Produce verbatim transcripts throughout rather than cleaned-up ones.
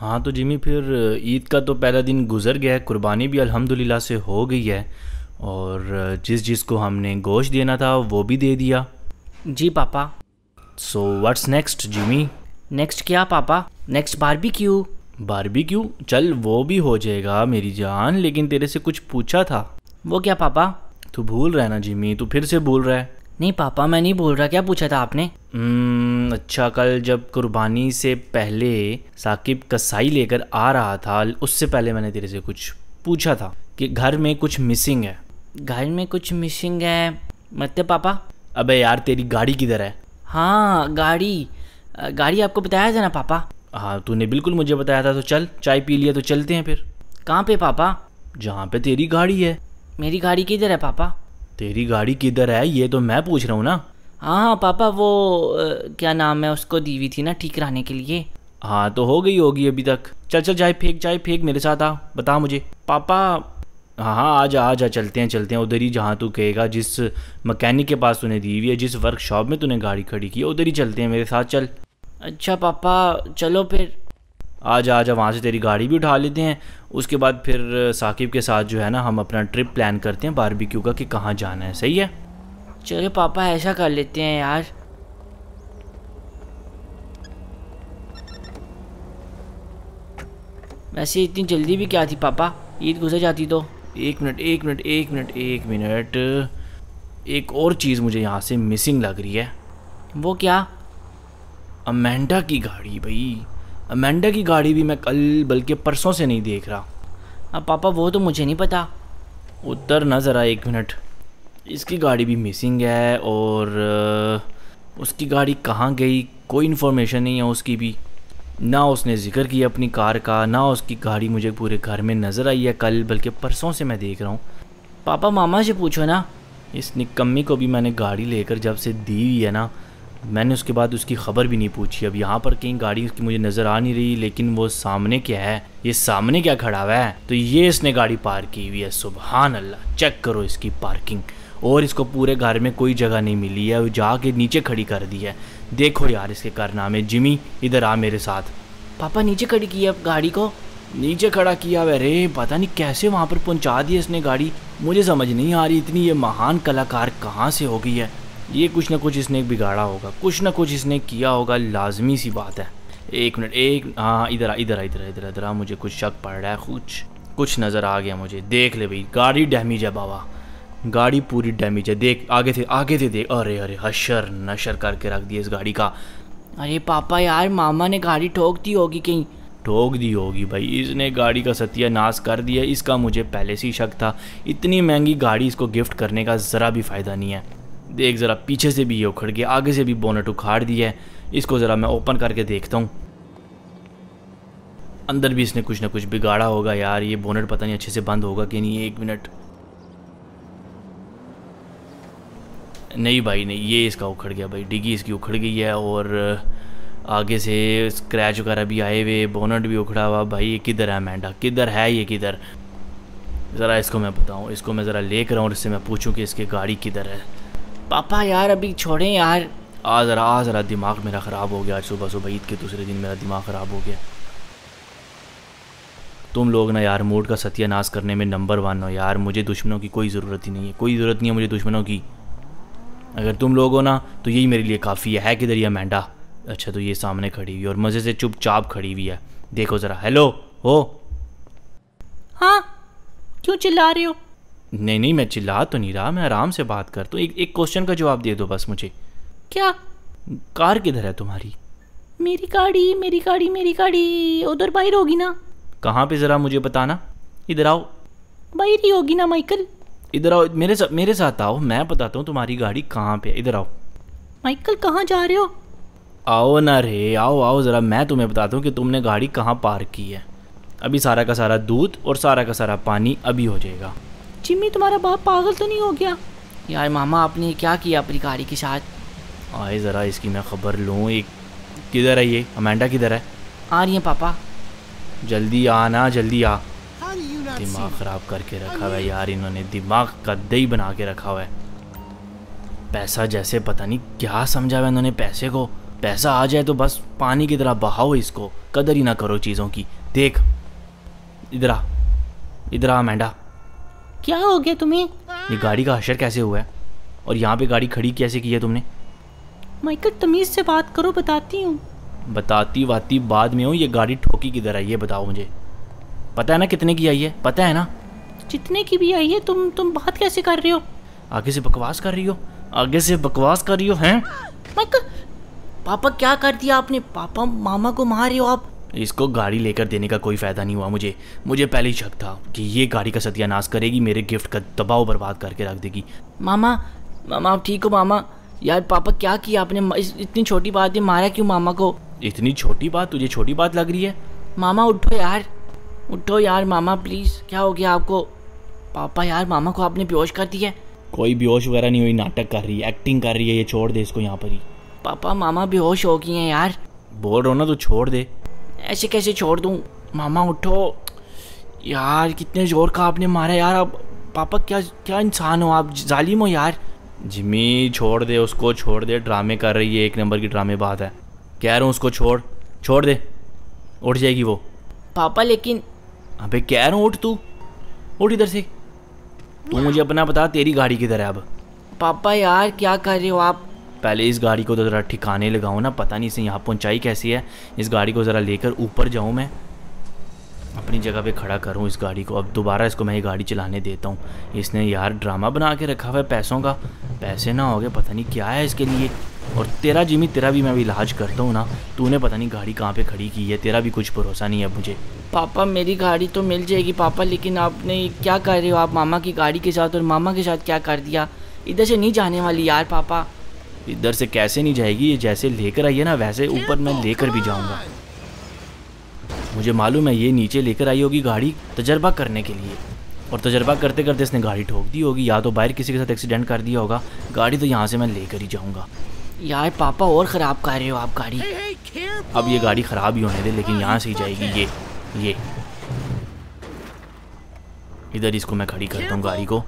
हाँ तो जिमी, फिर ईद का तो पहला दिन गुजर गया है, कुर्बानी भी अल्हम्दुलिल्लाह से हो गई है, और जिस जिस को हमने गोश्त देना था वो भी दे दिया। जी पापा। So what's next Jimmy? Next क्या पापा? Next barbecue. बारबेक्यू? चल वो भी हो जाएगा मेरी जान, लेकिन तेरे से कुछ पूछा था। वो क्या पापा? तू भूल रहा है ना जिमी, तू फिर से भूल रहा है। नहीं पापा मैं नहीं भूल रहा, क्या पूछा था आपने? हम्म अच्छा, कल जब कुर्बानी से पहले साकिब कसाई लेकर आ रहा था, उससे पहले मैंने तेरे से कुछ पूछा था कि घर में कुछ मिसिंग है। घर में कुछ मिसिंग है मतलब पापा? अबे यार तेरी गाड़ी किधर है? हाँ गाड़ी, गाड़ी आपको बताया था ना पापा। हाँ तूने बिल्कुल मुझे बताया था, तो चल चाय पी लिया तो चलते हैं फिर। कहाँ पे पापा? जहाँ पे तेरी गाड़ी है। मेरी गाड़ी किधर है पापा? तेरी गाड़ी किधर है ये तो मैं पूछ रहा हूँ ना। हाँ हाँ पापा वो आ, क्या नाम है उसको दी हुई थी ना ठीक कराने के लिए। हाँ तो हो गई होगी अभी तक। चल चल चाय फेंक, चाय फेंक, मेरे साथ आ, बता मुझे। पापा हाँ हाँ आ जा आ जा, चलते हैं चलते हैं उधर ही, जहाँ तू कहेगा, जिस मकैनिक के पास तूने दी हुई है, जिस वर्कशॉप में तूने गाड़ी खड़ी की है, उधर ही चलते हैं, मेरे साथ चल। अच्छा पापा चलो फिर। आ जा आ जा, वहाँ से तेरी गाड़ी भी उठा लेते हैं, उसके बाद फिर साकिब के साथ जो है ना हम अपना ट्रिप प्लान करते हैं बारबेक्यू का कि कहाँ जाना है। सही है? चलो पापा ऐसा कर लेते हैं यार। वैसे इतनी जल्दी भी क्या थी पापा, ईद गुजर जाती तो। एक मिनट एक मिनट एक मिनट एक मिनट, एक और चीज़ मुझे यहाँ से मिसिंग लग रही है। वो क्या? अमेंडा की गाड़ी। भाई अमेंडा की गाड़ी भी मैं कल बल्कि परसों से नहीं देख रहा। अब पापा वो तो मुझे नहीं पता। उतर ना ज़रा एक मिनट, इसकी गाड़ी भी मिसिंग है, और उसकी गाड़ी कहाँ गई कोई इन्फॉर्मेशन नहीं है उसकी भी, ना उसने जिक्र किया अपनी कार का, ना उसकी गाड़ी मुझे पूरे घर में नज़र आई है कल, बल्कि परसों से मैं देख रहा हूँ। पापा मामा से पूछो ना, इस निकम्मी को भी मैंने गाड़ी लेकर जब से दी हुई है ना, मैंने उसके बाद उसकी ख़बर भी नहीं पूछी। अब यहाँ पर कहीं गाड़ी उसकी मुझे नज़र आ नहीं रही, लेकिन वो सामने क्या है, ये सामने क्या खड़ा हुआ है, तो ये इसने गाड़ी पार्क की हुई है। सुभान अल्लाह, चेक करो इसकी पार्किंग, और इसको पूरे घर में कोई जगह नहीं मिली है, जाके नीचे खड़ी कर दी है। देखो यार इसके कारनामे। जिमी इधर आ मेरे साथ। पापा नीचे खड़ी की अब गाड़ी को? नीचे खड़ा किया हुआ रे, पता नहीं कैसे वहाँ पर पहुँचा दी इसने गाड़ी, मुझे समझ नहीं आ रही इतनी ये महान कलाकार कहाँ से हो गई है। ये कुछ ना कुछ इसने बिगाड़ा होगा, कुछ ना कुछ इसने किया होगा, लाजमी सी बात है। एक मिनट एक, हाँ इधर आ इधर आ इधर इधर इधर आ, मुझे कुछ शक पड़ रहा है, कुछ कुछ नज़र आ गया मुझे। देख ले भाई गाड़ी डैमेज है बाबा, गाड़ी पूरी डैमेज है, देख आगे थे आगे थे देख। अरे अरे हशर नशर करके रख दिया इस गाड़ी का। अरे पापा यार मामा ने गाड़ी ठोक दी होगी कहीं। ठोक दी होगी भाई, इसने गाड़ी का सत्यानाश कर दिया, इसका मुझे पहले से ही शक था। इतनी महंगी गाड़ी इसको गिफ्ट करने का ज़रा भी फ़ायदा नहीं है। देख ज़रा पीछे से भी ये उखड़ गया, आगे से भी बोनट उखाड़ दिया है। इसको ज़रा मैं ओपन करके देखता हूँ, अंदर भी इसने कुछ ना कुछ बिगाड़ा होगा यार। ये बोनट पता नहीं अच्छे से बंद होगा कि नहीं। एक मिनट, नहीं भाई नहीं, ये इसका उखड़ गया भाई, डिग्गी इसकी उखड़ गई है, और आगे से स्क्रैच वगैरह भी आए हुए, बोनट भी उखड़ा हुआ। भाई ये किधर है अमेंडा, किधर है ये, किधर? ज़रा इसको मैं बताऊँ, इसको मैं ज़रा ले कर आऊँ, और इससे मैं पूछूँ कि इसकी गाड़ी किधर है। पापा यार अभी छोड़ें यार। आ ज़रा आ ज़रा, दिमाग मेरा ख़राब हो गया आज सुबह सुबह, ईद के दूसरे दिन मेरा दिमाग ख़राब हो गया। तुम लोग ना यार मूड का सत्यानाश करने में नंबर वन हो यार, मुझे दुश्मनों की कोई ज़रूरत ही नहीं है, कोई ज़रूरत नहीं है मुझे दुश्मनों की। अगर तुम लोग हो ना तो यही मेरे लिए काफ़ी है। है किधर ये अमेंडा? अच्छा तो ये सामने खड़ी हुई है, और मज़े से चुपचाप खड़ी हुई है। देखो ज़रा। हेलो हो। हाँ क्यों चिल्ला रहे हो? नहीं नहीं मैं चिल्ला तो नहीं रहा, मैं आराम से बात करता हूँ। एक एक क्वेश्चन का जवाब दे दो बस मुझे। क्या? कार किधर है तुम्हारी? मेरी गाड़ी मेरी गाड़ी मेरी गाड़ी उधर बाहर होगी ना। कहाँ पे ज़रा मुझे बताना। इधर आओ। बाहर ही होगी ना माइकल। इधर आओ मेरे साथ, मेरे साथ आओ, मैं बताता हूँ तुम्हारी गाड़ी कहाँ पे है। इधर आओ। माइकल कहाँ जा रहे हो? आओ ना रे, आओ आओ ज़रा, मैं तुम्हें बताता हूँ कि तुमने गाड़ी कहाँ पार्क की है। अभी सारा का सारा दूध और सारा का सारा पानी अभी हो जाएगा। जिमी तुम्हारा बाप पागल तो नहीं हो गया? यार मामा आपने क्या किया अपनी गाड़ी के साथ? आए ज़रा इसकी मैं ख़बर लूँ। एक किधर है ये अमेंडा, किधर है? आ रही है पापा। जल्दी आना जल्दी आ। दिमाग ख़राब करके रखा हुआ है यार इन्होंने, दिमाग का दही बना के रखा हुआ है। पैसा जैसे पता नहीं क्या समझा हुआ इन्होंने पैसे को। पैसा आ जाए तो बस पानी की तरह बहाओ इसको, कदर ही ना करो चीज़ों की। देख इधर आ, इधर आ अमेंडा। क्या हो गया तुम्हें? ये गाड़ी का हशर कैसे हुआ है और यहाँ पे गाड़ी खड़ी कैसे की है तुमने? माइकल तमीज़ से बात करो, बताती हूँ। बताती वाती बाद में हूँ। ये गाड़ी ठोकी किधर आई है बताओ मुझे। पता है ना कितने की आई है? पता है ना जितने की भी आई है। तुम तुम बात कैसे कर रही हो? आगे से बकवास कर रही हो, आगे से बकवास कर रही हो। हैं माइकल, पापा क्या कर दिया आपने? पापा मामा को मार रहे हो आप। इसको गाड़ी लेकर देने का कोई फ़ायदा नहीं हुआ मुझे। मुझे पहले ही शक था कि ये गाड़ी का सत्यानाश करेगी, मेरे गिफ्ट का दबाव बर्बाद करके रख देगी। मामा, मामा आप ठीक हो मामा? यार पापा क्या किया आपने? इतनी छोटी बात है, मारा क्यों मामा को? इतनी छोटी बात तुझे छोटी बात लग रही है? मामा उठो यार, उठो यार मामा प्लीज़। क्या हो गया आपको? पापा यार मामा को आपने बेहोश कर दिया है। कोई बेहोश वगैरह नहीं हुई, नाटक कर रही है, एक्टिंग कर रही है। ये छोड़ दे इसको यहाँ पर ही। पापा मामा बेहोश हो गई हैं यार। बोल रहा हूँ ना तो छोड़ दे। ऐसे कैसे छोड़ दूँ? मामा उठो यार, कितने ज़ोर का आपने मारा यार। आप पापा क्या क्या इंसान हो आप, जालिम हो यार। जिमी छोड़ दे उसको, छोड़ दे। ड्रामे कर रही है, एक नंबर की ड्रामे बात है। कह रहा हूँ उसको छोड़, छोड़ दे, उठ जाएगी वो। पापा लेकिन अबे कह रहा हूँ उठ, तू उठ इधर से। तू मुझे अपना बता, तेरी गाड़ी किधर है अब? पापा यार क्या कर रहे हो आप? पहले इस गाड़ी को तो ज़रा ठिकाने लगाओ ना। पता नहीं इसे यहाँ पहुँचाई कैसी है। इस गाड़ी को ज़रा लेकर ऊपर जाऊँ, मैं अपनी जगह पे खड़ा करूँ इस गाड़ी को। अब दोबारा इसको मैं ये गाड़ी चलाने देता हूँ। इसने यार ड्रामा बना के रखा हुआ है पैसों का। पैसे ना हो गए पता नहीं क्या है इसके लिए। और तेरा जिमी, तेरा भी मैं अभी इलाज करता हूँ ना। तूने पता नहीं गाड़ी कहाँ पे खड़ी की है, तेरा भी कुछ भरोसा नहीं है मुझे। पापा मेरी गाड़ी तो मिल जाएगी पापा, लेकिन आपने क्या कर रहे हो आप मामा की गाड़ी के साथ? और मामा के साथ क्या कर दिया? इधर से नहीं जाने वाली यार पापा। इधर से कैसे नहीं जाएगी? ये जैसे लेकर आई है ना वैसे ऊपर मैं लेकर भी जाऊंगा। मुझे मालूम है ये नीचे लेकर आई होगी गाड़ी तजर्बा करने के लिए, और तजर्बा करते करते इसने गाड़ी ठोक दी होगी, या तो बाहर किसी के साथ एक्सीडेंट कर दिया होगा। गाड़ी तो यहाँ से मैं लेकर ही जाऊँगा। यार पापा और ख़राब कर रहे हो आप गाड़ी। अब ये गाड़ी ख़राब ही होने दे, लेकिन यहाँ से ही जाएगी ये। ये इधर इसको मैं खड़ी करता हूँ गाड़ी को।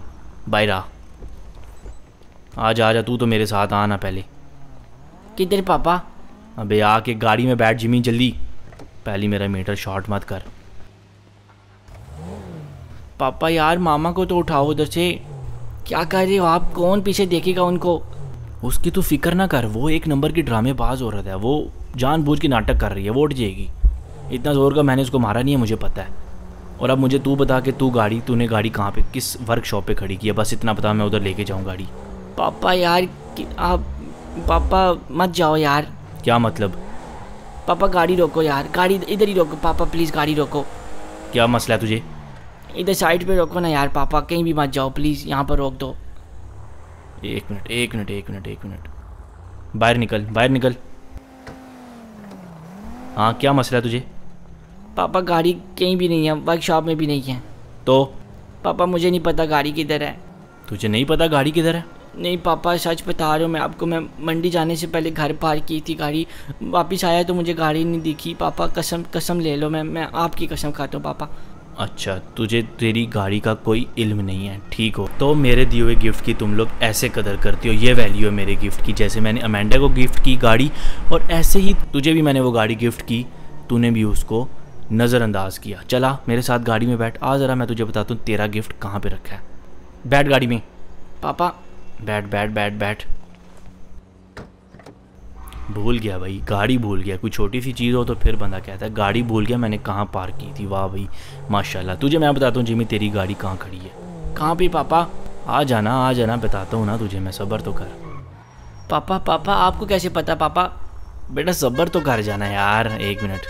बाहर आ, आज आ जा, तू तो मेरे साथ आना। पहले किधर पापा? अबे आके गाड़ी में बैठ जिमी जल्दी। पहले मेरा मीटर शॉर्ट मत कर। पापा यार मामा को तो उठाओ उधर से। क्या कर रहे हो आप? कौन पीछे देखेगा उनको? उसकी तो फिक्र ना कर, वो एक नंबर की ड्रामेबाज हो रहा है। वो जानबूझ के नाटक कर रही है, वो उठ जाएगी। इतना ज़ोर का मैंने उसको मारा नहीं है, मुझे पता है। और अब मुझे तू बता कि तू गाड़ी, तूने गाड़ी कहाँ पे, किस वर्कशॉप पे खड़ी की है? बस इतना पता, मैं उधर लेके जाऊँ गाड़ी। पापा यार आप, पापा मत जाओ यार। क्या मतलब? पापा गाड़ी रोको यार, गाड़ी इधर ही रोको पापा प्लीज़, गाड़ी रोको। क्या मसला है तुझे? इधर साइड पे रोको ना यार पापा, कहीं भी मत जाओ प्लीज़, यहाँ पर रोक दो। एक मिनट एक मिनट एक मिनट एक मिनट बाहर निकल, बाहर निकल। हाँ क्या मसला है तुझे? पापा गाड़ी कहीं भी नहीं है, वर्कशॉप में भी नहीं है। तो? पापा मुझे नहीं पता गाड़ी किधर है। तुझे नहीं पता गाड़ी किधर है? नहीं पापा सच बता रहा हूँ मैं आपको। मैं मंडी जाने से पहले घर पार की थी गाड़ी, वापस आया तो मुझे गाड़ी नहीं दिखी पापा। कसम कसम ले लो, मैं मैं आपकी कसम खाता हूँ पापा। अच्छा तुझे तेरी गाड़ी का कोई इल्म नहीं है, ठीक हो। तो मेरे दिए हुए गिफ्ट की तुम लोग ऐसे कदर करती हो, ये वैल्यू है मेरे गिफ्ट की। जैसे मैंने अमेंडा को गिफ्ट की गाड़ी, और ऐसे ही तुझे भी मैंने वो गाड़ी गिफ्ट की, तूने भी उसको नज़रअंदाज किया। चला मेरे साथ गाड़ी में बैठ, आ ज़रा मैं तुझे बताता हूँ तेरा गिफ्ट कहाँ पर रखा है। बैठ गाड़ी में पापा, बैठ बैठ बैठ बैठ। भूल गया भाई, गाड़ी भूल गया। कोई छोटी सी चीज़ हो तो फिर बंदा कहता है गाड़ी भूल गया, मैंने कहाँ पार्क की थी। वाह भाई माशाल्लाह। तुझे मैं बताता हूँ जिमी, तेरी गाड़ी कहाँ खड़ी है। कहाँ पे पापा? आ जाना आ जाना, बताता हूँ ना तुझे मैं, सब्र तो कर। पापा पापा आपको कैसे पता? पापा बेटा सब्र तो कर जाना यार, एक मिनट।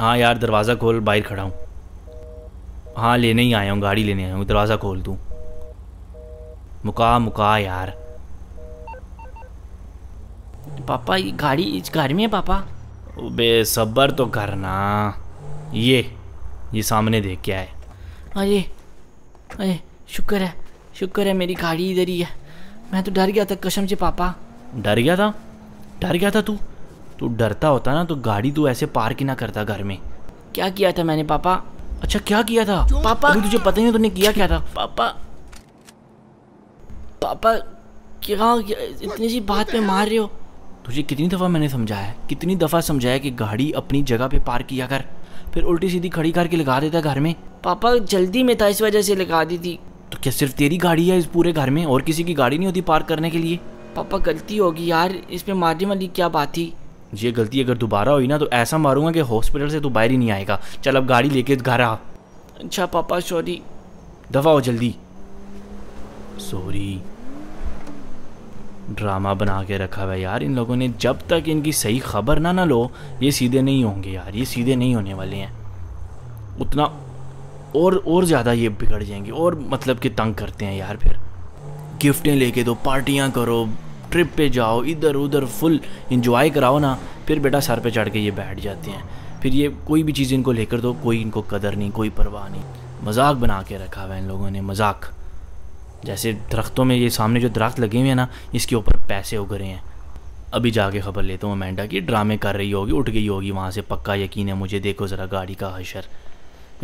हाँ यार दरवाज़ा खोल, बाहर खड़ा हूँ। हाँ लेने ही आया हूँ, गाड़ी लेने आया हूँ। दरवाज़ा खोल तू। मुका मुका यार। पापा ये गाड़ी इस घर में है पापा? बे सब्र तो करना। ये ये सामने देख क्या है? अरे अरे शुक्र है, शुक्र है मेरी गाड़ी इधर ही है। मैं तो डर गया था कसम से पापा। डर गया था? डर गया था तू? तू डरता होता ना तो गाड़ी तू ऐसे पार्क ही ना करता घर में। क्या किया था मैंने पापा? अच्छा क्या किया था पापा? अभी तुझे पता नहीं तूने किया क्या था? पापा पापा क्या इतनी सी बात पे मार रहे हो? तुझे कितनी दफ़ा मैंने समझाया, कितनी दफ़ा समझाया कि गाड़ी अपनी जगह पे पार्क किया कर, फिर उल्टी सीधी खड़ी करके लगा देता घर में। पापा जल्दी में था, इस वजह से लगा दी थी। तो क्या सिर्फ तेरी गाड़ी है इस पूरे घर में, और किसी की गाड़ी नहीं होती पार्क करने के लिए? पापा गलती होगी यार, इस पर मारने वाली क्या बात थी। ये गलती अगर दोबारा हुई ना तो ऐसा मारूंगा कि हॉस्पिटल से तो बाहर ही नहीं आएगा। चल अब गाड़ी लेके घर आ। अच्छा पापा सॉरी। दफा हो जल्दी। सॉरी ड्रामा बना के रखा हुआ यार इन लोगों ने। जब तक इनकी सही खबर ना ना लो ये सीधे नहीं होंगे यार, ये सीधे नहीं होने वाले हैं। उतना और और ज़्यादा ये बिगड़ जाएंगे, और मतलब कि तंग करते हैं यार। फिर गिफ्टें लेके दो, पार्टियाँ करो, ट्रिप पे जाओ, इधर उधर फुल इंजॉय कराओ ना, फिर बेटा सर पे चढ़ के ये बैठ जाते हैं। फिर ये कोई भी चीज़ इनको लेकर दो, कोई इनको कदर नहीं, कोई परवाह नहीं। मजाक बना के रखा हुआ है इन लोगों ने, मजाक। जैसे दरख्तों में, ये सामने जो दरख्त लगे हुए हैं ना, इसके ऊपर पैसे उग रहे हैं। अभी जाके खबर लेता हूँ अमेंडा की। ड्रामे कर रही होगी, उठ गई होगी वहाँ से, पक्का यकीन है मुझे। देखो ज़रा गाड़ी का हशर।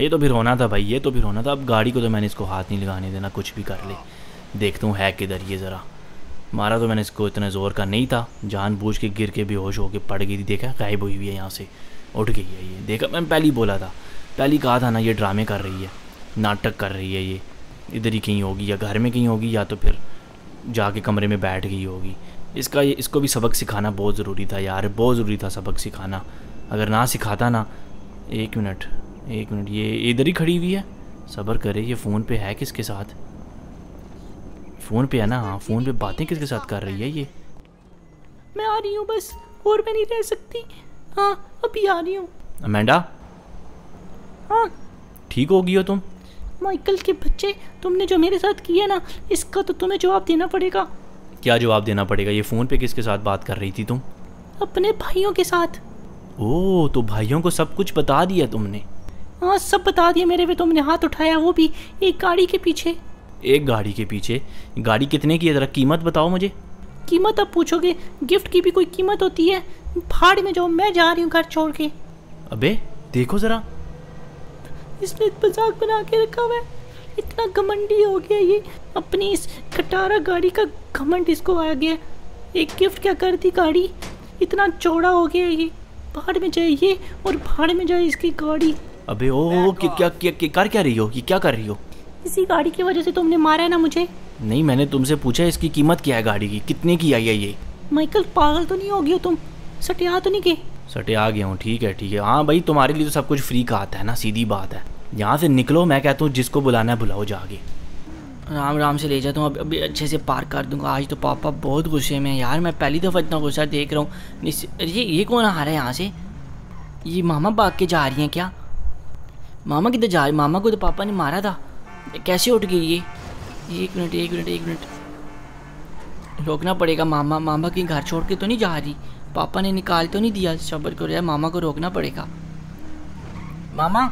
ये तो फिर होना था भाई, ये तो फिर होना था। अब गाड़ी को तो मैंने इसको हाथ नहीं लगाने देना, कुछ भी कर ले। देखता हूँ है किधर ये ज़रा। मारा तो मैंने इसको इतना ज़ोर का नहीं था, जानबूझ के गिर के बेहोश होके पड़ गई थी। देखा गायब हुई हुई है यहाँ से, उठ गई है ये। देखा, मैंने पहले ही बोला था, पहले ही कहा था ना, ये ड्रामे कर रही है, नाटक कर रही है। ये इधर ही कहीं होगी, या घर में कहीं होगी, या तो फिर जाके कमरे में बैठ गई होगी। इसका ये इसको भी सबक सिखाना बहुत ज़रूरी था यार, बहुत ज़रूरी था सबक सिखाना। अगर ना सिखाता ना, एक मिनट एक मिनट, ये इधर ही खड़ी हुई है, सब्र करे। ये फ़ोन पे है किसके साथ? फ़ोन पे है ना, हाँ। फ़ोन पे बातें किसके साथ कर रही है ये? मैं आ रही हूँ बस, और मैं नहीं रह सकती। हाँ अभी आ रही हूँ। अमेंडा हाँ, ठीक हो गई हो तुम? माइकल के बच्चे, तुमने जो मेरे साथ किया ना, इसका तो तुम्हें जवाब देना पड़ेगा। क्या जवाब देना पड़ेगा? ये फ़ोन पे किसके साथ बात कर रही थी तुम? अपने भाइयों के साथ। ओह, तो भाइयों को सब कुछ बता दिया तुमने? हाँ सब बता दिया, मेरे पे तुमने हाथ उठाया, वो भी एक गाड़ी के पीछे। एक गाड़ी के पीछे? गाड़ी कितने की है, ज़रा कीमत बताओ मुझे। कीमत अब पूछोगे? गिफ्ट की भी कोई कीमत होती है? भाड़ में जाओ, मैं जा रही हूँ घर छोड़ के। अबे देखो ज़रा, इसने मजाक बना के रखा हुआ है, इतना घमंडी हो गया ये। अपनी इस कटारा गाड़ी का घमंड इसको आ गया। एक गिफ्ट क्या कर दी गाड़ी, इतना चौड़ा हो गया ये। भाड़ में जाए ये, और भाड़ में जाए इसकी गाड़ी। अबे ओ, ओ क्या, क्या, क्या, क्या कर क्या रही हो, ये क्या कर रही हो? इसी गाड़ी की वजह से तुमने मारा है ना मुझे। नहीं, मैंने तुमसे पूछा इसकी कीमत क्या है गाड़ी की, कितने की आई है ये? माइकल पागल तो नहीं हो गया तुम, सटिया तो नहीं गए? सटिया गया हूँ, ठीक है ठीक है। हाँ भाई, तुम्हारे लिए तो सब कुछ फ्री का आता है ना, सीधी बात है। यहाँ से निकलो, मैं कहता हूँ जिसको बुलाना है बुलाओ जाके। राम राम से ले जाता हूँ, अभी अच्छे से पार्क कर दूँगा। आज तो पापा बहुत गुस्से में यार, मैं पहली दफ़ा इतना गुस्सा देख रहा हूँ। ये ये कौन आ रहा है यहाँ से? ये मामा भाग के जा रही हैं क्या? मामा किधर जा रही? मामा को तो पापा ने मारा था, कैसे उठ गई ये? एक मिनट एक मिनट एक मिनट, रोकना पड़ेगा मामा। मामा कहीं घर छोड़ के तो नहीं जा रही? पापा ने निकाल तो नहीं दिया? सब्र करो यार, मामा को रोकना पड़ेगा। मामा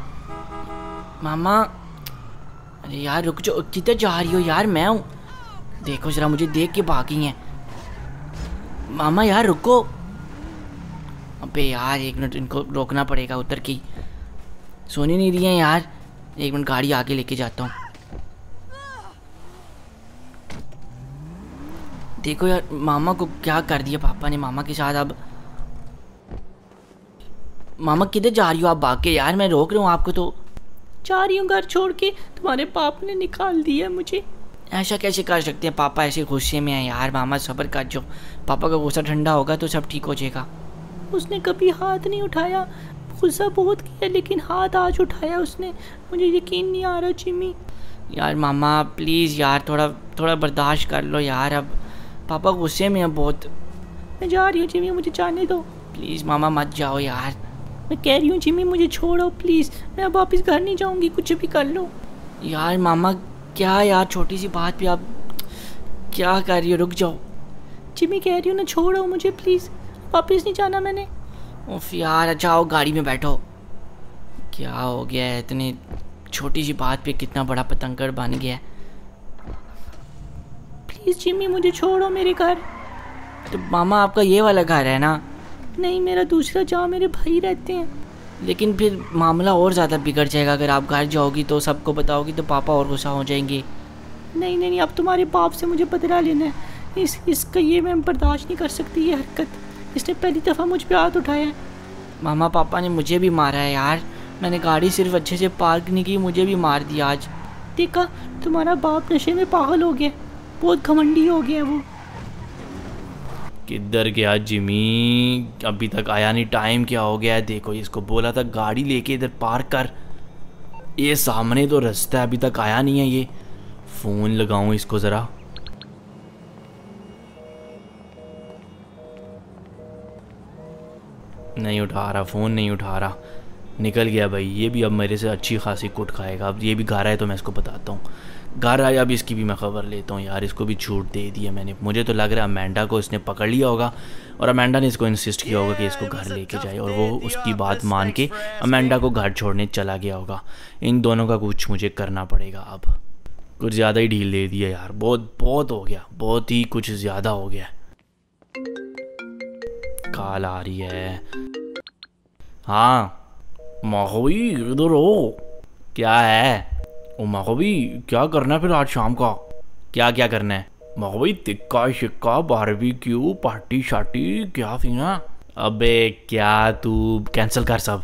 मामा, अरे यार रुक जाओ, किधर जा रही हो यार? मैं हूँ, देखो जरा, मुझे देख के भागी हैं। मामा यार रुको। अबे यार एक मिनट, इनको रोकना पड़ेगा, उतर के सोने नहीं रही है यार। एक मिनट, गाड़ी आगे लेके जाता हूँ। देखो यार मामा को क्या कर दिया पापा ने मामा के साथ। अब मामा किधर जा रही हो आप भाग के? यार मैं रोक रहा हूँ आपको, तो जा रही हूँ घर छोड़ के, तुम्हारे पाप ने निकाल दिया मुझे। ऐसा कैसे कर सकते हैं पापा, ऐसे गुस्से में है यार। मामा सब्र कर जो, पापा का गुस्सा ठंडा होगा तो सब ठीक हो जाएगा। उसने कभी हाथ नहीं उठाया, गुस्सा बहुत किया लेकिन हाथ आज उठाया उसने, मुझे यकीन नहीं आ रहा जिमी। यार मामा प्लीज़ यार, थोड़ा थोड़ा बर्दाश्त कर लो यार, अब पापा गुस्से में है बहुत। मैं जा रही हूँ जिमी, मुझे जाने दो प्लीज़। मामा मत जाओ यार, मैं कह रही हूँ जिमी मुझे छोड़ो प्लीज़, मैं अब वापस घर नहीं जाऊँगी, कुछ भी कर लो। यार मामा क्या यार, छोटी सी बात पे आप क्या कर रही हो? रुक जाओ जिमी, कह रही हूँ ना, छोड़ो मुझे प्लीज़, वापस नहीं जाना मैंने। उफ यार, अच्छा आओ गाड़ी में बैठो। क्या हो गया है, इतनी छोटी सी बात पे कितना बड़ा पतंगड़ बन गया है। प्लीज़ जिमी मुझे छोड़ो, मेरे घर। तो मामा आपका ये वाला घर है ना? नहीं मेरा दूसरा, जहाँ मेरे भाई रहते हैं। लेकिन फिर मामला और ज़्यादा बिगड़ जाएगा, अगर आप घर जाओगी तो सबको बताओगी तो पापा और गुस्सा हो जाएंगे। नहीं नहीं, अब तुम्हारे बाप से मुझे बदला लेना है, इस इसका ये मैं बर्दाश्त नहीं कर सकती, ये हरकत। इसने पहली दफ़ा मुझ पे हाथ उठाया है। मामा पापा ने मुझे भी मारा है यार, मैंने गाड़ी सिर्फ अच्छे से पार्क नहीं की, मुझे भी मार दिया आज। देखा, तुम्हारा बाप नशे में पागल हो गया, बहुत घमंडी हो गया। वो किधर गया जिमी, अभी तक आया नहीं, टाइम क्या हो गया है? देखो, इसको बोला था गाड़ी लेके इधर पार्क कर, ये सामने तो रास्ता है, अभी तक आया नहीं है ये। फ़ोन लगाऊं इसको ज़रा। नहीं उठा रहा, फ़ोन नहीं उठा रहा। निकल गया भाई, ये भी अब मेरे से अच्छी खासी कुट खाएगा। अब ये भी घर आया तो मैं इसको बताता हूँ। घर आया, अब इसकी भी मैं खबर लेता हूँ यार। इसको भी छूट दे दी है मैंने। मुझे तो लग रहा है अमेंडा को इसने पकड़ लिया होगा और अमेंडा ने इसको इंसिस्ट किया होगा कि इसको घर लेके जाए, और वो उसकी बात मान के अमेंडा को घर छोड़ने चला गया होगा। इन दोनों का कुछ मुझे करना पड़ेगा अब। कुछ ज़्यादा ही ढील दे दिया यार, बहुत बहुत हो गया, बहुत ही कुछ ज़्यादा हो गया। काल आ रही है। हाँ माखोबी, इधर हो। क्या है ओ माखोबी, क्या करना है फिर आज शाम का? क्या क्या करना है माखोबी? तिक्का शिक्का, बारबेक्यू, पार्टी शार्टी, क्या सीना? अबे क्या तू कैंसिल कर सब।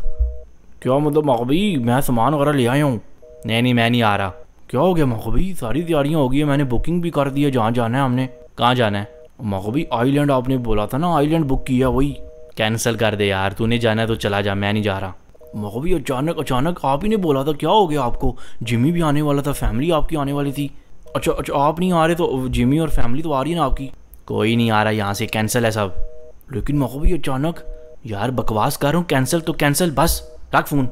क्या मतलब माखोबी, मैं सामान वगैरह ले आया हूँ। नहीं नहीं, मैं नहीं आ रहा। क्या हो गया माखोबी? सारी तैयारियाँ हो गई है, मैंने बुकिंग भी कर दी है जहाँ जाना है हमने। कहाँ जाना है माखोबी? आईलैंड, आपने बोला था ना, आईलैंड बुक किया, वही। कैंसिल कर दे यार, तूने जाना है तो चला जा, मैं नहीं जा रहा। माखोबी अचानक अचानक आप ही ने बोला था, क्या हो गया आपको? जिमी भी आने वाला था, फैमिली आपकी आने वाली थी। अच्छा अच्छा, आप नहीं आ रहे तो जिमी और फैमिली तो आ रही है ना आपकी। कोई नहीं आ रहा यहाँ से, कैंसिल है सब। लेकिन माखोबी अचानक यार, बकवास कर रहा हूँ, कैंसिल तो कैंसिल, बस रख फोन।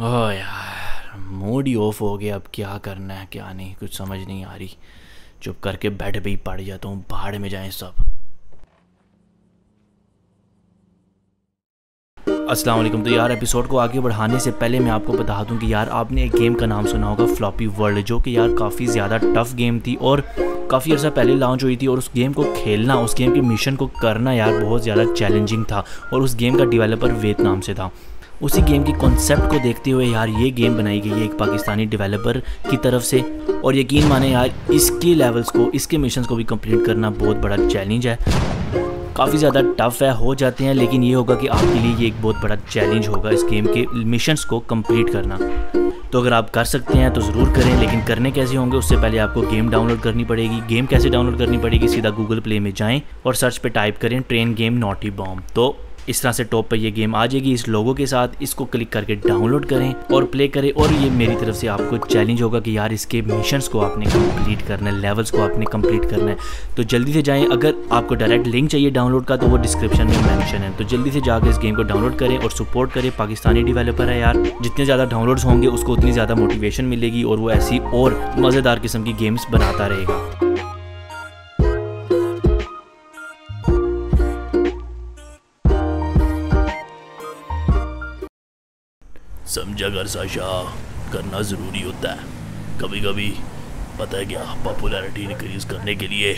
ओह यार, मूड ही ऑफ हो गया, अब क्या करना है क्या नहीं कुछ समझ नहीं आ रही। चुप करके बेड पे ही पड़ जाता हूँ, भाड़ में जाएं सब। अस्सलाम वालेकुम। तो यार, एपिसोड को आगे बढ़ाने से पहले मैं आपको बता दूं कि यार आपने एक गेम का नाम सुना होगा, फ्लॉपी वर्ल्ड, जो कि यार काफ़ी ज़्यादा टफ गेम थी और काफ़ी अर्सा पहले लॉन्च हुई थी। और उस गेम को खेलना, उस गेम के मिशन को करना यार बहुत ज़्यादा चैलेंजिंग था। और उस गेम का डिवेलपर वियतनाम से था। उसी गेम के कॉन्सेप्ट को देखते हुए यार ये गेम बनाई गई है एक पाकिस्तानी डेवलपर की तरफ से। और यकीन माने यार, इसके लेवल्स को, इसके मिशंस को भी कंप्लीट करना बहुत बड़ा चैलेंज है, काफ़ी ज़्यादा टफ़ है, हो जाते हैं। लेकिन ये होगा कि आपके लिए ये एक बहुत बड़ा चैलेंज होगा इस गेम के मिशंस को कंप्लीट करना। तो अगर आप कर सकते हैं तो ज़रूर करें। लेकिन करने कैसे होंगे, उससे पहले आपको गेम डाउनलोड करनी पड़ेगी। गेम कैसे डाउनलोड करनी पड़ेगी, सीधा गूगल प्ले में जाएं और सर्च पे टाइप करें ट्रेन गेम नॉटी बॉम्ब। तो इस तरह से टॉप पर ये गेम आ जाएगी इस लोगो के साथ। इसको क्लिक करके डाउनलोड करें और प्ले करें। और ये मेरी तरफ से आपको चैलेंज होगा कि यार इसके मिशंस को आपने कंप्लीट करना है, लेवल्स को आपने कंप्लीट करना है। तो जल्दी से जाएं। अगर आपको डायरेक्ट लिंक चाहिए डाउनलोड का तो वो डिस्क्रिप्शन में मैंशन है। तो जल्दी से जाकर इस गेम को डाउनलोड करें और सपोर्ट करें। पाकिस्तानी डिवेलपर है यार, जितने ज़्यादा डाउनलोड्स होंगे उसको उतनी ज़्यादा मोटिवेशन मिलेगी और वो ऐसी और मज़ेदार किस्म की गेम्स बनाता रहेगा। समझा कर साशा, करना ज़रूरी होता है कभी कभी, पता है क्या, पॉपुलैरिटी इंक्रीज करने के लिए,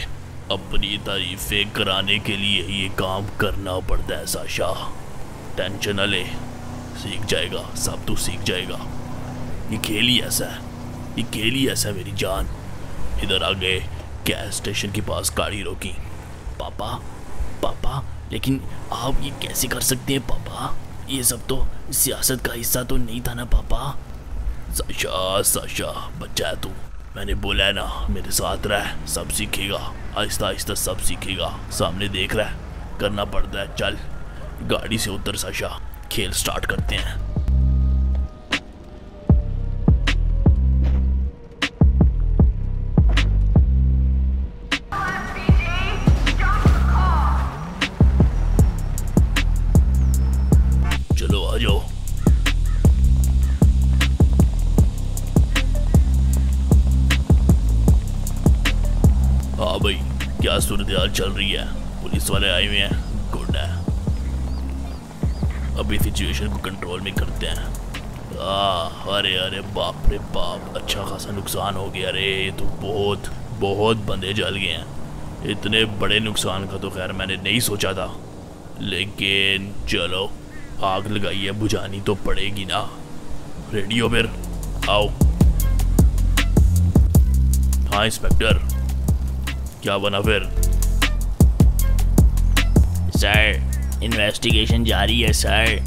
अपनी तारीफ़ें कराने के लिए ये काम करना पड़ता है साशा। टेंशन ना ले, सीख जाएगा सब, तू सीख जाएगा। ये खेल ही ऐसा है, ये खेल ही ऐसा है मेरी जान। इधर आ गए गैस स्टेशन के पास, गाड़ी रोकी। पापा पापा, लेकिन आप ये कैसे कर सकते हैं पापा? ये सब तो सियासत का हिस्सा तो नहीं था ना पापा। साशा साशा, बच्चा है तू, मैंने बोला है ना, मेरे साथ रह, सब सीखेगा, आहिस्ता आहिस्ता सब सीखेगा। सामने देख रहा है, करना पड़ता है। चल गाड़ी से उतर साशा, खेल स्टार्ट करते हैं। हाँ भाई, क्या सूरत चल रही है? पुलिस वाले आए हुए हैं, गुड है, अभी सिचुएशन को कंट्रोल में करते हैं। आ, अरे अरे बाप रे बाप, अच्छा खासा नुकसान हो गया। अरे तो बहुत बहुत बंदे जल गए हैं। इतने बड़े नुकसान का तो खैर मैंने नहीं सोचा था, लेकिन चलो आग लगाई है, बुझानी तो पड़ेगी ना। रेडियो पर आओ। हाँ इंस्पेक्टर, क्या बना फिर? सर इन्वेस्टिगेशन जारी है सर।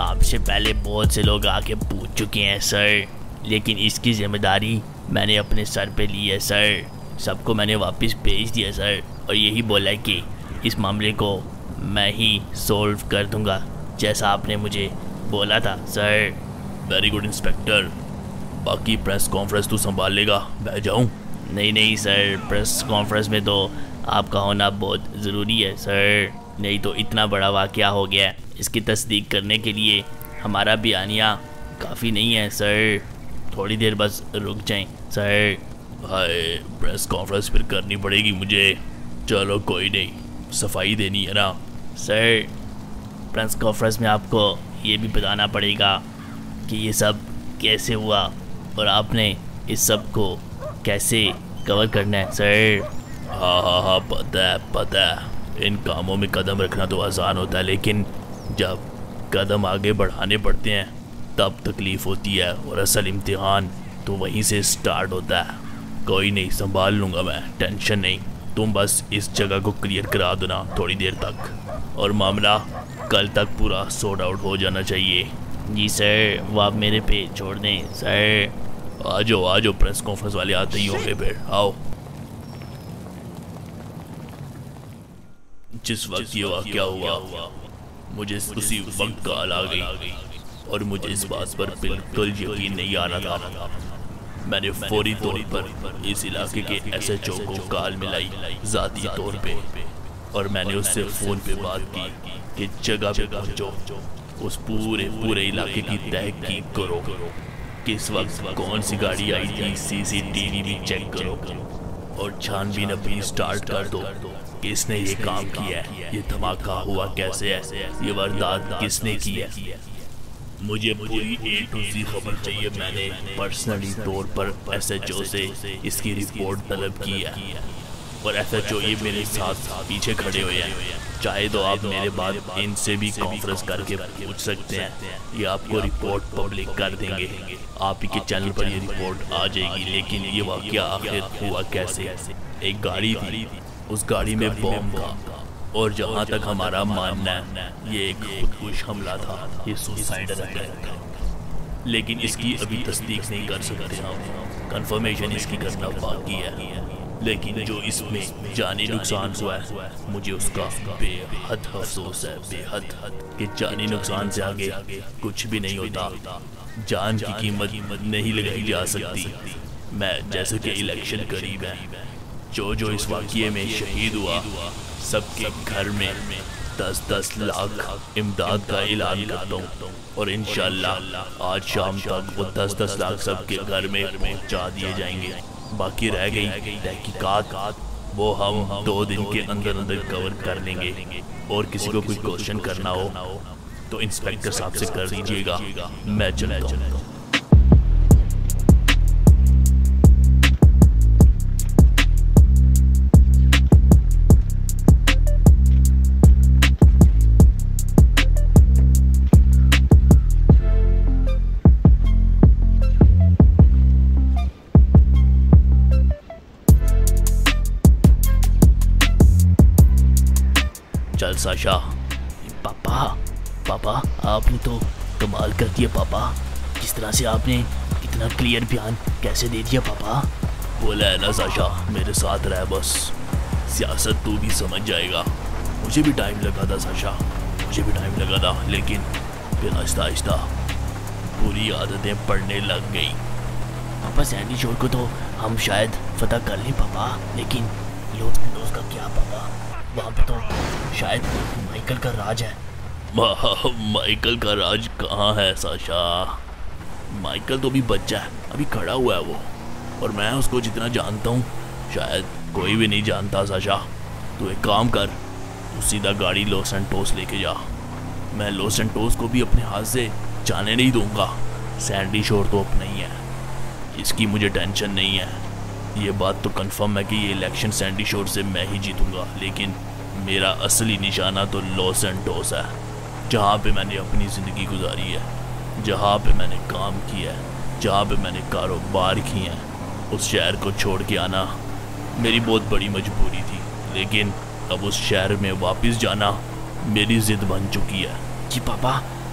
आपसे पहले बहुत से लोग आके पूछ चुके हैं सर, लेकिन इसकी जिम्मेदारी मैंने अपने सर पे ली है सर। सबको मैंने वापस भेज दिया सर, और यही बोला है कि इस मामले को मैं ही सॉल्व कर दूंगा, जैसा आपने मुझे बोला था सर। वेरी गुड इंस्पेक्टर, बाकी प्रेस कॉन्फ्रेंस तू संभालेगा, मैं जाऊँ? नहीं नहीं सर, प्रेस कॉन्फ्रेंस में तो आपका होना बहुत ज़रूरी है सर, नहीं तो इतना बड़ा वाकया हो गया है, इसकी तस्दीक करने के लिए हमारा बयानिया काफ़ी नहीं है सर। थोड़ी देर बस रुक जाएं सर। हाय, प्रेस कॉन्फ्रेंस फिर करनी पड़ेगी मुझे। चलो कोई नहीं, सफाई देनी है ना सर। प्रेस कॉन्फ्रेंस में आपको ये भी बताना पड़ेगा कि ये सब कैसे हुआ और आपने इस सब को कैसे कवर करना है सर। हाँ हाँ हाँ पता है पता है, इन कामों में कदम रखना तो आसान होता है, लेकिन जब कदम आगे बढ़ाने पड़ते हैं तब तकलीफ़ होती है, और असल इम्तिहान तो वहीं से स्टार्ट होता है। कोई नहीं, संभाल लूँगा मैं, टेंशन नहीं। तुम बस इस जगह को क्लियर करा दो ना थोड़ी देर तक, और मामला कल तक पूरा सॉर्ट आउट हो जाना चाहिए। जी सर, वो आप मेरे पे छोड़ दें सर। आ जाओ आ जाओ, प्रेस कॉन्फ्रेंस वाले आते ही होंगे, फिर आओ। जिस वक्त ये वाकया हुआ मुझे उसी वक्त कॉल आ गई, और मुझे इस बात पर बिल्कुल यकीन नहीं आ रहा था। मैंने फौरी तौर पर इस इलाके के एस एच ओ को कॉल मिलाई ज़ाती तौर पे, और मैंने उससे फ़ोन पे बात की कि जगह पे पहुँचो, उस पूरे पूरे इलाके की तहकीक करो, किस वक्त कौन सी गाड़ी आई थी, सी सी टी वी भी चेक करो और छानबीन अभी स्टार्ट कर दो। किसने ये काम किया है, ये धमाका हुआ कैसे है, ये वारदात किसने की है, मुझे पूरी ए टू जी खबर चाहिए। मैंने पर्सनली तौर पर एस एच ओ से इसकी रिपोर्ट तलब की है, और एस एच ओ ये मेरे साथ पीछे खड़े हुए हैं। चाहे तो आप मेरे बाद इनसे भी कॉन्फ्रेंस करके पूछ सकते हैं, ये आपको रिपोर्ट पब्लिक कर देंगे, आप ही के चैनल पर ये रिपोर्ट आ जाएगी। लेकिन ये वाकया आखिर हुआ कैसे? एक गाड़ी थी, उस गाड़ी में बॉम्ब था, और जहाँ तक हमारा मानना है ये एक खुदकुश हमला था, ये सुसाइड अटैक था, लेकिन इसकी अभी तस्दीक नहीं कर सकते हम। कंफर्मेशन इसकी करना बाकी है, लेकिन जो इसमें जानी नुकसान हुआ है मुझे उसका बेहद अफसोस है, बेहद, कि जानी नुकसान से आगे कुछ भी नहीं होता, जान की कीमत नहीं लगाई जा सकती। मैं जैसे कि इलेक्शन करीब है, जो जो इस वाकये में शहीद हुआ सबके घर में दस दस लाख इमदाद का ऐलान करता हूँ, और इंशाअल्लाह आज शाम तक वो दस दस लाख सबके घर में पहुँचा दिए जाएंगे। बाकी रह गई तहकीकात, वो हम दो दिन के अंदर अंदर कवर कर लेंगे, और किसी को कुछ क्वेश्चन करना हो तो इंस्पेक्टर साहब से कर दीजिएगा। मैं चला चला साशा। पापा पापा आपने तो कमाल कर दिया पापा, किस तरह से आपने इतना क्लियर बयान कैसे दे दिया पापा? बोला है ना साशा, मेरे साथ रह बस, सियासत तू भी समझ जाएगा। मुझे भी टाइम लगा था साशा, मुझे भी टाइम लगा था, लेकिन फिर आहिस्ता आहिस्ता पूरी आदतें पड़ने लग गई। पापा सैंडी चोर को तो हम शायद फतह कर लें पापा, लेकिन लोग दोस्त का क्या पापा, वहाँ पे तो शायद माइकल का राज है। माइकल का राज कहाँ है साशा? माइकल तो अभी बच्चा है, अभी खड़ा हुआ है वो, और मैं उसको जितना जानता हूँ शायद कोई भी नहीं जानता साशा। तो एक काम कर, तू सीधा गाड़ी लॉस सैंटोस लेके जा, मैं लॉस सैंटोस को भी अपने हाथ से जाने नहीं दूँगा। सैंडी शोर तो अपना ही है, इसकी मुझे टेंशन नहीं है। ये बात तो कंफर्म है कि ये इलेक्शन सैंडी शोर से मैं ही जीतूंगा, लेकिन मेरा असली निशाना तो लॉस सैंटोस है, जहाँ पे मैंने अपनी ज़िंदगी गुजारी है, जहाँ पे मैंने काम किया है, जहाँ पे मैंने कारोबार किए हैं, उस शहर को छोड़ के आना मेरी बहुत बड़ी मजबूरी थी, लेकिन अब उस शहर में वापस जाना मेरी ज़िद बन चुकी है। जी पापा,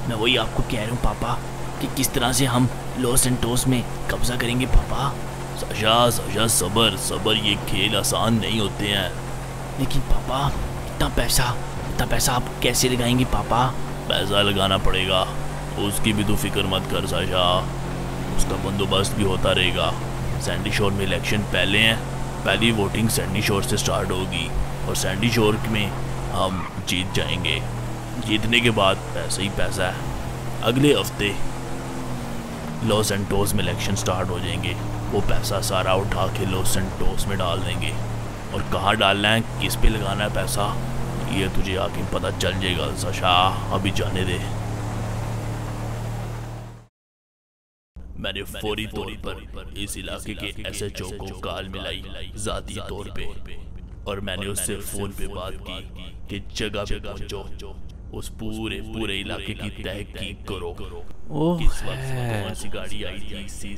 मैं वही आपको कह रहा हूँ पापा कि किस तरह से हम लॉस सैंटोस में कब्जा करेंगे पापा। साशा साशा सबर सबर, ये खेल आसान नहीं होते हैं। लेकिन पापा इतना पैसा इतना पैसा आप कैसे लगाएंगे पापा? पैसा लगाना पड़ेगा, उसकी भी तू फिक्र मत कर साशा, उसका बंदोबस्त भी होता रहेगा। सैंडी शोर में इलेक्शन पहले हैं, पहली वोटिंग सैंडी शोर से स्टार्ट होगी और सैंडी शोर में हम जीत जाएंगे। जीतने के बाद पैसा ही पैसा है। अगले हफ्ते लॉस सैंटोस में इलेक्शन स्टार्ट हो जाएंगे। वो पैसा सारा उठा के लॉस सैंटोस में डाल देंगे और कहाँ डालना है, किस पे लगाना है पैसा, ये तुझे आके पता चल जाएगा साशा। अभी जाने दे। मैंने फौरी तौर पर इस इलाके के एस एच ओ को कॉल मिलाई जाती तौर पे, और मैंने उससे फोन पे बात की कि जगह पे पहुंचो, उस पूरे पूरे इलाके की तहकीक करो। ओह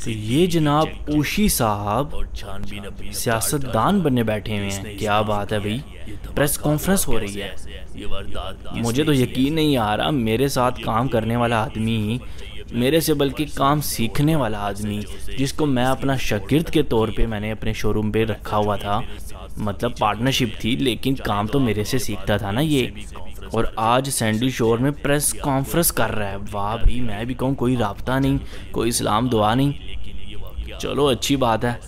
तो ये जनाब ओशी साहब सियासतदान बनने बैठे हुए हैं, क्या बात है भाई। प्रेस कॉन्फ्रेंस हो रही है, मुझे तो यकीन नहीं आ रहा। मेरे साथ काम करने वाला आदमी, मेरे से बल्कि काम सीखने वाला आदमी, जिसको मैं अपना शागिर्द के तौर पे मैंने अपने शोरूम पे रखा हुआ था, मतलब पार्टनरशिप थी, लेकिन काम तो मेरे से सीखता था ना ये, और आज सैंडी शोर में प्रेस कॉन्फ्रेंस कर रहा है। वाह भाई, मैं भी कहूँ कोई राबता नहीं, कोई इस्लाम दुआ नहीं। चलो अच्छी बात है।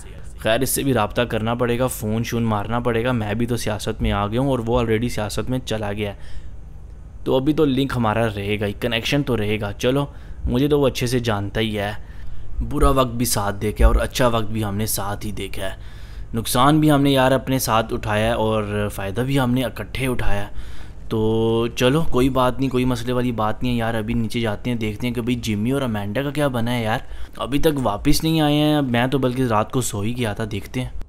खैर, इससे भी राबता करना पड़ेगा, फ़ोन शून मारना पड़ेगा। मैं भी तो सियासत में आ गया हूँ और वो ऑलरेडी सियासत में चला गया है, तो अभी तो लिंक हमारा रहेगा ही, कनेक्शन तो रहेगा। चलो, मुझे तो वो अच्छे से जानता ही है। बुरा वक्त भी साथ देखा है और अच्छा वक्त भी हमने साथ ही देखा है। नुकसान भी हमने यार अपने साथ उठाया है और फ़ायदा भी हमने इकट्ठे उठाया है। तो चलो कोई बात नहीं, कोई मसले वाली बात नहीं है यार। अभी नीचे जाते हैं, देखते हैं कि भाई जिमी और अमेंडा का क्या बना है यार। अभी तक वापस नहीं आए हैं, मैं तो बल्कि रात को सो ही गया था। देखते हैं।